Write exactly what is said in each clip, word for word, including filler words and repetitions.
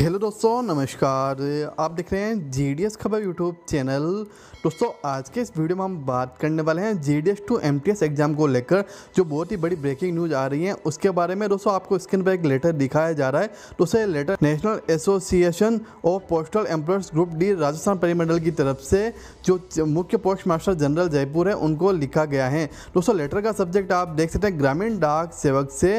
Hello दोस्तों नमस्कार, आप देख रहे हैं जीडीएस खबर यूट्यूब चैनल। दोस्तों आज के इस वीडियो में हम बात करने वाले हैं जीडीएस टू एमटीएस एग्ज़ाम को लेकर जो बहुत ही बड़ी ब्रेकिंग न्यूज़ आ रही है उसके बारे में। दोस्तों आपको स्क्रीन पर एक लेटर दिखाया जा रहा है, तो उसे letter national association of postal employees group D Rajasthan परिमंडल की तरफ से जो मुख्य पोस्ट मास्टर जनरल जयपुर है उनको लिखा गया है। दोस्तों लेटर का सब्जेक्ट आप देख सकते हैं, ग्रामीण डाक सेवक से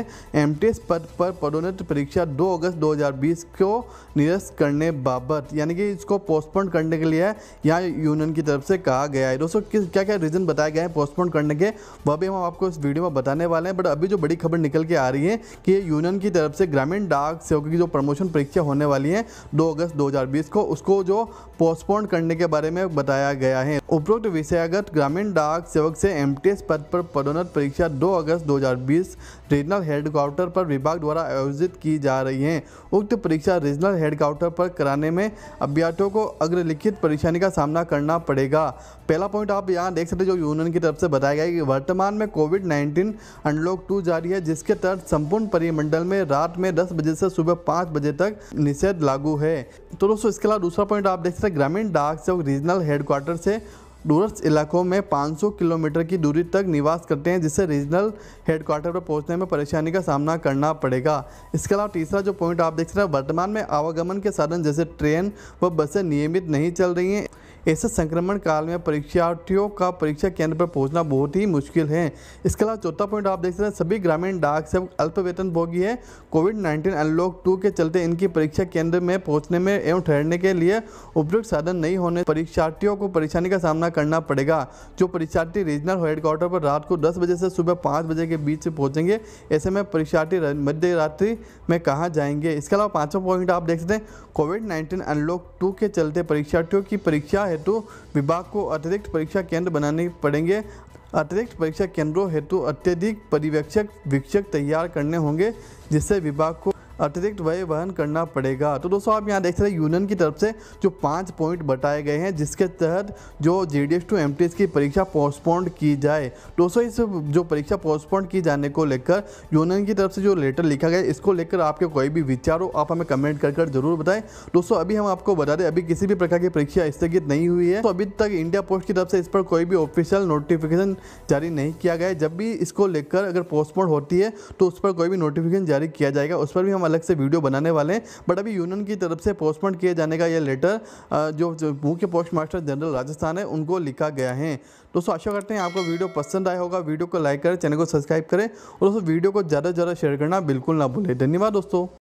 एमटीएस पद पर पदोन्नति परीक्षा दो अगस्त दो हज़ार बीस को निरस्त करने बाबत, यानी कि इसको पोस्टपोन करने के लिए यहाँ यूनियन की तरफ से कहा गया है। दोस्तों किस क्या क्या रीज़न बताए गए हैं पोस्टपोन करने के, वह भी हम आपको इस वीडियो में बताने वाले हैं। बट अभी जो बड़ी खबर निकल के आ रही है कि यूनियन की तरफ से ग्रामीण डाक सेवकों की जो प्रमोशन परीक्षा होने वाली है दो अगस्त दो हज़ार बीस को, उसको जो पोस्टपोन करने के बारे में बताया गया है। उपरोक्त विषयागत ग्रामीण डाक सेवक से एमटीएस पद पर पदोन्नत परीक्षा दो अगस्त दो हज़ार बीस रीजनल हेडक्वार्टर पर विभाग द्वारा आयोजित की जा रही है। उक्त परीक्षा रीजनल हेडक्वार्टर पर कराने में अभ्यर्थियों को अग्रलिखित परेशानी का सामना करना पड़ेगा। पहला पॉइंट आप यहां देख सकते हैं जो यूनियन की तरफ से बताया गया है कि वर्तमान में कोविड नाइन्टीन अनलॉक टू जारी है, जिसके तहत संपूर्ण परिमंडल में रात में दस बजे से सुबह पाँच बजे तक निषेध लागू है। तो दोस्तों इसके अलावा दूसरा पॉइंट आप देख सकते हैं, ग्रामीण डाक सेवक रीजनल हेडक्वार्टर से दूरस्थ इलाकों में पाँच सौ किलोमीटर की दूरी तक निवास करते हैं, जिससे रीजनल हेडक्वार्टर पर पहुंचने में परेशानी का सामना करना पड़ेगा। इसके अलावा तीसरा जो पॉइंट आप देख सकते हैं, वर्तमान में आवागमन के साधन जैसे ट्रेन व बसें नियमित नहीं चल रही हैं। ऐसे संक्रमण काल में परीक्षार्थियों का परीक्षा केंद्र पर पहुंचना बहुत ही मुश्किल है। इसके अलावा चौथा पॉइंट आप देख सकते हैं, सभी ग्रामीण डाक सेवक अल्प वेतनभोगी है। कोविड नाइन्टीन अनलॉक टू के चलते इनकी परीक्षा केंद्र में पहुंचने में एवं ठहरने के लिए उपयुक्त साधन नहीं होने परीक्षार्थियों को परेशानी का सामना करना पड़ेगा। जो परीक्षार्थी रीजनल हेडक्वार्टर पर रात को दस बजे से सुबह पाँच बजे के बीच से पहुँचेंगे, ऐसे में परीक्षार्थी मध्य रात्रि में कहाँ जाएंगे। इसके अलावा पाँचवा पॉइंट आप देख सकते हैं, कोविड नाइन्टीन अनलॉक टू के चलते परीक्षार्थियों की परीक्षा हेतु विभाग को अतिरिक्त परीक्षा केंद्र बनाने पड़ेंगे। अतिरिक्त परीक्षा केंद्रों हेतु अत्यधिक पर्यवेक्षक वीक्षक तैयार करने होंगे, जिससे विभाग को अतिरिक्त व्यय वहन करना पड़ेगा। तो दोस्तों आप यहां देख सकते हैं यूनियन की तरफ से जो पांच पॉइंट बताए गए हैं जिसके तहत जो जीडीएस टू एमटीएस की परीक्षा पोस्टपोन्ड की जाए। दोस्तों इस जो परीक्षा पोस्टपोन्ड की जाने को लेकर यूनियन की तरफ से जो लेटर लिखा गया, इसको लेकर आपके कोई भी विचार हो आप हमें कमेंट कर कर जरूर बताएं। दोस्तों अभी हम आपको बता दें अभी किसी भी प्रकार की परीक्षा स्थगित नहीं हुई है। तो अभी तक इंडिया पोस्ट की तरफ से इस पर कोई भी ऑफिशियल नोटिफिकेशन जारी नहीं किया गया है। जब भी इसको लेकर अगर पोस्टपोन्ड होती है तो उस पर कोई भी नोटिफिकेशन जारी किया जाएगा, उस पर भी हम अलग से वीडियो बनाने वाले हैं। बट अभी यूनियन की तरफ से पोस्टपोन किए जाने का यह लेटर जो मुख्य पोस्ट मास्टर जनरल राजस्थान है उनको लिखा गया है। दोस्तों आशा करते हैं आपको वीडियो पसंद आया होगा। वीडियो को लाइक करें, चैनल को सब्सक्राइब करें और दोस्तों वीडियो को ज़्यादा से ज़्यादा शेयर करना बिल्कुल ना भूलें। धन्यवाद दोस्तों।